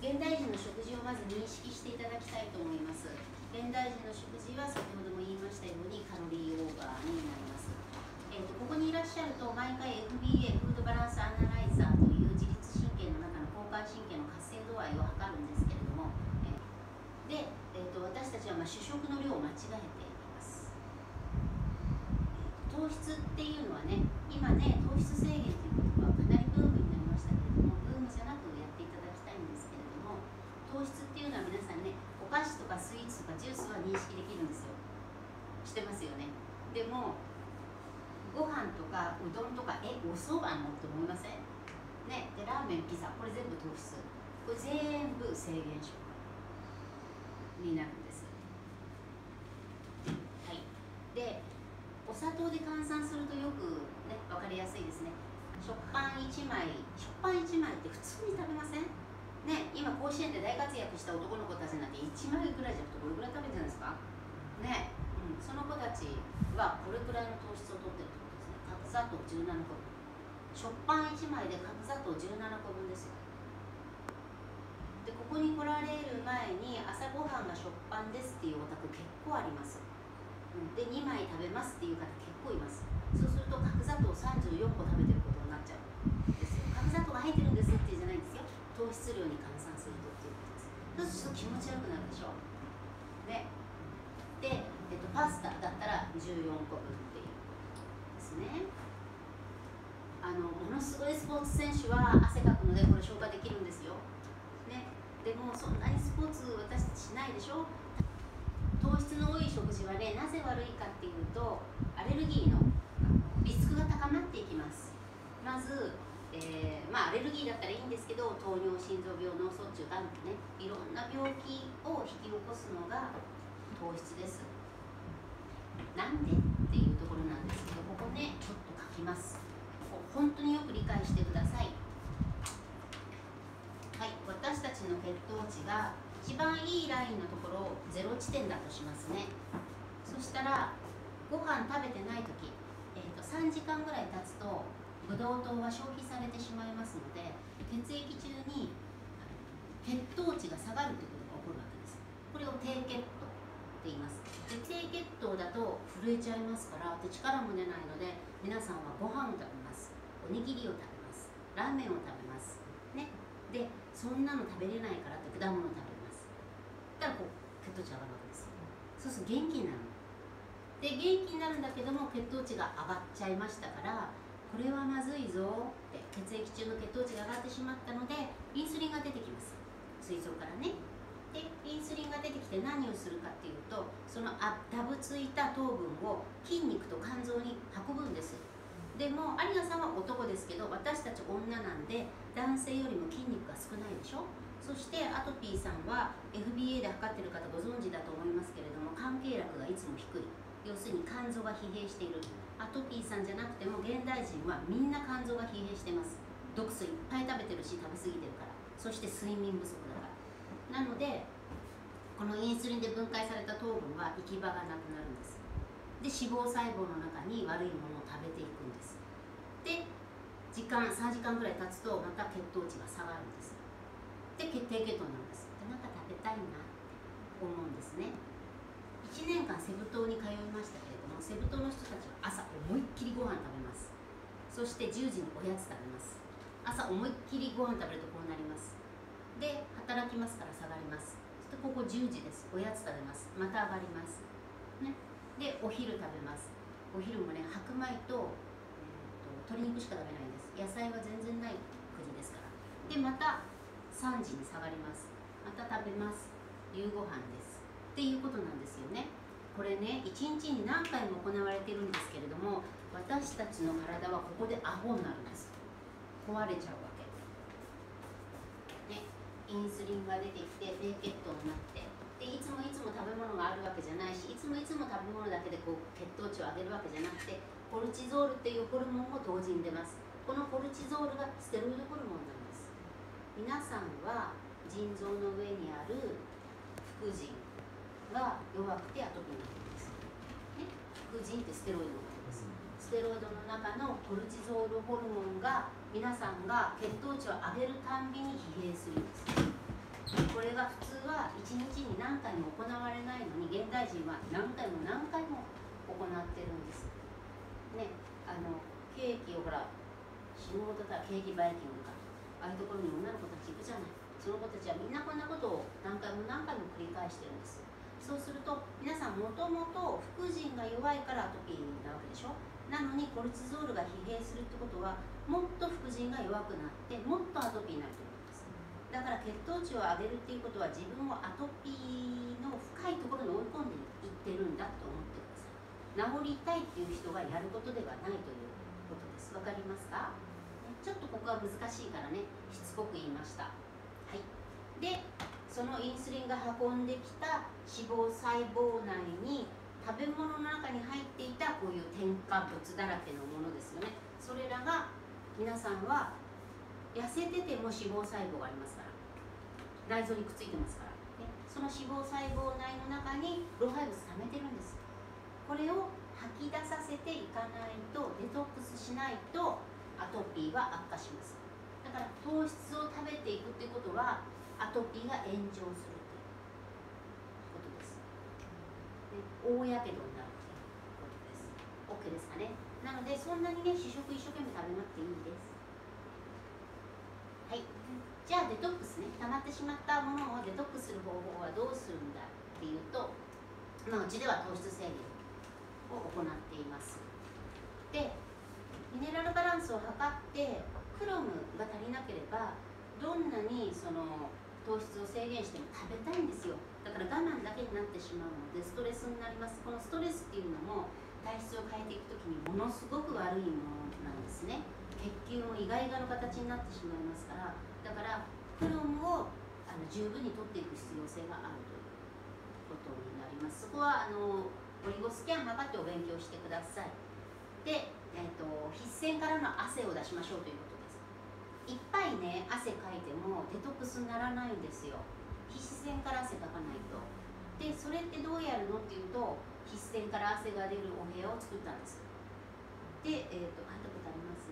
現代人の食事をまず認識していただきたいと思います。現代人の食事は先ほども言いましたようにカロリーオーバーになります。ここにいらっしゃると毎回 FBA フードバランスアナライザーという自律神経の中の交感神経の活性度合いを測るんですけれども、私たちは主食の量を間違えています。糖質っていうのはね、今ね、糖質制限という言葉はかなりブームになりましたけれども、ブームじゃなくやっていただきたいんですけれども、糖質っていうのは皆さんね、お菓子とかスイーツとかジュースは認識できるんですよ。してますよね。でもご飯とかうどんとかおそばもって思いませんね。でラーメン、ピザ、これ全部糖質、これ全部制限食になるんです。はい。でお砂糖で換算するとよくね、分かりやすいですね。食パン1枚って普通に食べませんね。今甲子園で大活躍した男の子たちなんて1枚ぐらいじゃなくてこれぐらい食べてるんですかね。うん、その子たちはこれぐらいの糖質をとってるってことですね。角砂糖17個分、食パン1枚で角砂糖17個分ですよ。でここに来られる前に朝ごはんが食パンですっていうお宅結構あります。で2枚食べますっていう方結構います。そうすると角砂糖34個食べてることになっちゃうんですよ。角砂糖が入ってるんですってじゃないんですよ。糖質量に換算するとっていうことです。そうすると気持ちよくなるでしょね。で、パスタだったら14個分っていうことですね。ものすごいスポーツ選手は汗かくのでこれ消化できるんですよ、ね、でもそんなにスポーツ私たちしないでしょ。糖質の多い食事はね、なぜ悪いかっていうとアレルギーのリスクが高まっていきます。まずアレルギーだったらいいんですけど、糖尿、心臓病、脳卒中、がんとね、いろんな病気を引き起こすのが糖質です。なんでっていうところなんですけど、ここねちょっと書きます。本当によく理解してください。はい。私たちの血糖値が一番いいラインのところを0地点だとしますね。そしたらご飯食べてない時、3時間ぐらい経つとブドウ糖は消費されてしまいますので、血液中に血糖値が下がるということが起こるわけです。これを低血糖って言います。で低血糖だと震えちゃいますから、で力も出ないので、皆さんはご飯を食べます、おにぎりを食べます、ラーメンを食べますね。でそんなの食べれないからって果物を食べます。だからこう血糖値上がるわけです。そうすると元気になる。で元気になるんだけども血糖値が上がっちゃいましたから、これはまずいぞって血液中の血糖値が上がってしまったのでインスリンが出てきます、膵臓からね。でインスリンが出てきて何をするかっていうと、そのダブついた糖分を筋肉と肝臓に運ぶんです。でも有賀さんは男ですけど、私たち女なんで男性よりも筋肉が少ないでしょ。そしてアトピーさんは FBA で測ってる方ご存知だと思いますけれども、肝経絡がいつも低い、要するに肝臓が疲弊している。アトピーさんじゃなくても現代人はみんな肝臓が疲弊してます。毒素いっぱい食べてるし、食べ過ぎてるから、そして睡眠不足だから。なのでこのインスリンで分解された糖分は行き場がなくなるんです。で脂肪細胞の中に悪いものを食べていくんです。で3時間ぐらい経つとまた血糖値が下がるんです。で低血糖になるんです。でなんか食べたいなって思うんですね。1年間セブ島に通いましたけれども、セブ島の人たちは朝思いっきりご飯食べます。そして10時におやつ食べます。朝思いっきりご飯食べるとこうなります。で働きますから下がります。そしてここ10時です、おやつ食べます、また上がりますね。でお昼食べます。お昼もね、白米と鶏肉しか食べないんです。野菜は全然ない国ですから。でまた3時に下がります。また食べます、夕ご飯ですっていうことなんですよね。これね、1日に何回も行われているんですけれども、私たちの体はここでアホになるんです。壊れちゃうわけね。インスリンが出てきて低血糖になって、でいつも食べ物があるわけじゃないし、いつも食べ物だけでこう血糖値を上げるわけじゃなくて、コルチゾールっていうホルモンも同時に出ます。このコルチゾールがステロイドホルモンなんです。皆さんは腎臓の上にある副腎が弱くてアトピーになるんです、ね、副腎ってステロイドのことです。ステロイドの中のコルチゾールホルモンが皆さんが血糖値を上げるたんびに疲弊するんです。れが普通は1日に何回も行われないのに、現代人は何回も何回も行ってるんです。ね、ケーキをほら死ぬほどだ、ケーキバイキングか、ああいうところに女の子たち行くじゃない。その子たちはみんなこんなことを何回も何回も繰り返してるんです。そうすると皆さんもともと副腎が弱いからアトピーなわけでしょ。なのにコルチゾールが疲弊するってことは、もっと副腎が弱くなってもっとアトピーになると思います。だから血糖値を上げるっていうことは、自分をアトピーの深いところに追い込んでいってるんだと思ってください。治りたいっていう人がやることではないということです。わかりますか？ちょっとここは難しいからね、しつこく言いました。はい、でそのインスリンが運んできた脂肪細胞内に、食べ物の中に入っていたこういう添加物だらけのものですよね。それらが、皆さんは痩せてても脂肪細胞がありますから、内臓にくっついてますから、ね、その脂肪細胞内の中に老廃物溜めてるんです。これを吐き出させていかないと、デトックスしないとアトピーは悪化します。だから糖質を食べていくってことは、アトピーが炎上するということです。大やけどになるということです。 OK ですかね。なのでそんなにね、主食一生懸命食べなくていいです。はい、じゃあデトックスね、溜まってしまったものをデトックスする方法はどうするんだっていうと、まあ、うちでは糖質制限を行っています。でミネラルバランスを測ってクロムが足りなければ、どんなにその糖質を制限しても食べたいんですよ。だから我慢だけになってしまうのでストレスになります。このストレスっていうのも、体質を変えていくときにものすごく悪いものなんですね。血球もイガイガの形になってしまいますから、だからクロムを十分に取っていく必要性があるということになります。そこはオリゴスキャン測ってお勉強してください。で、筆腺からの汗を出しましょうということです。いっぱいね、汗かいてもデトックスにならないんですよ。皮脂腺から汗かかないと。でそれってどうやるのっていうと、皮脂腺から汗が出るお部屋を作ったんです。で会ったことあります。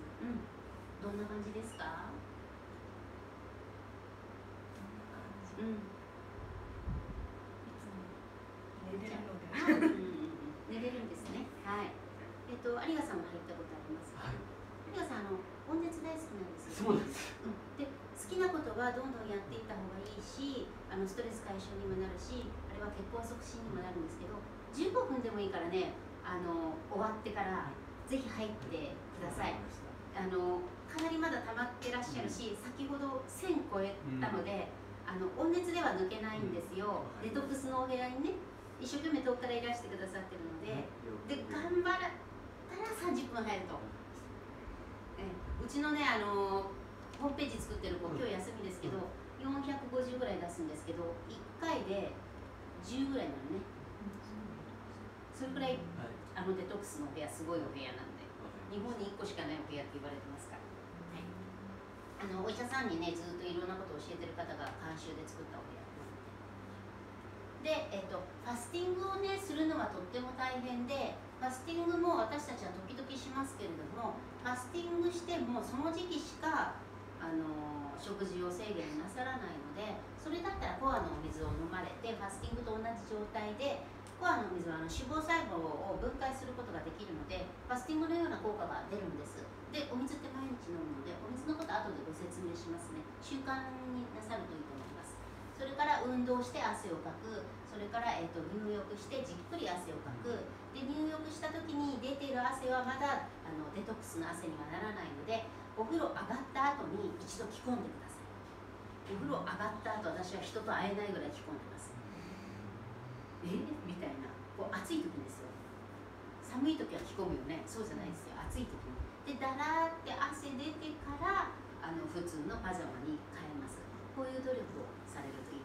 どんな感じですか？寝れるんですね。はい。有賀さんも入ったことありますか？はい。有賀さん温熱大好きなんですよね。そうです。で好きなことはどんどんやっていった方がいいし、ストレス解消にもなるし、あれは血行促進にもなるんですけど、15分でもいいからね、終わってからぜひ入ってください。かなりまだ溜まってらっしゃるし、先ほど1000超えたので、温熱では抜けないんですよ。デトックスのお部屋にね、一生懸命遠くからいらしてくださってるので、で頑張ったら30分入ると。うちのね、ホームページ作ってる子、今日休みですけど、450ぐらい出すんですけど、1回で10ぐらいなのね。それくらい、デトックスのお部屋、すごいお部屋なんで、日本に1個しかないお部屋って言われてますから、はい、お医者さんにね、ずっといろんなことを教えてる方が監修で作ったお部屋なんで。で、ファスティングをね、するのはとっても大変で、ファスティングも私たちは時々しますけれども、ファスティングしてもその時期しか食事を制限なさらないので、それだったらコアのお水を飲まれて、ファスティングと同じ状態で、コアのお水は脂肪細胞を分解することができるので、ファスティングのような効果が出るんです。でお水って毎日飲むので、お水のことは後でご説明しますね。習慣になさるといいと思います。それから運動して汗をかく、それから、入浴してじっくり汗をかく。で入浴した時に出ている汗はまだデトックスの汗にはならないので、お風呂上がった後に一度着込んでください。お風呂上がった後、私は人と会えないぐらい着込んでます。みたいな、こう暑い時にですよ。寒い時は着込むよね。そうじゃないですよ、暑い時に。でだらーって汗出てから普通のパジャマに変えます。こういう努力をされるといい。